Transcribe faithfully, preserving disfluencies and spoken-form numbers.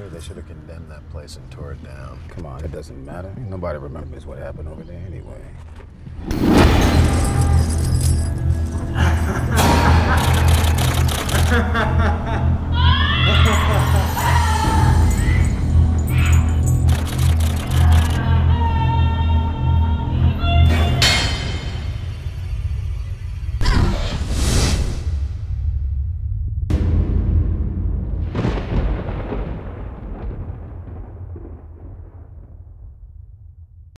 me, they should have condemned that place and tore it down. Come on, it doesn't matter. Nobody remembers what happened over there anyway.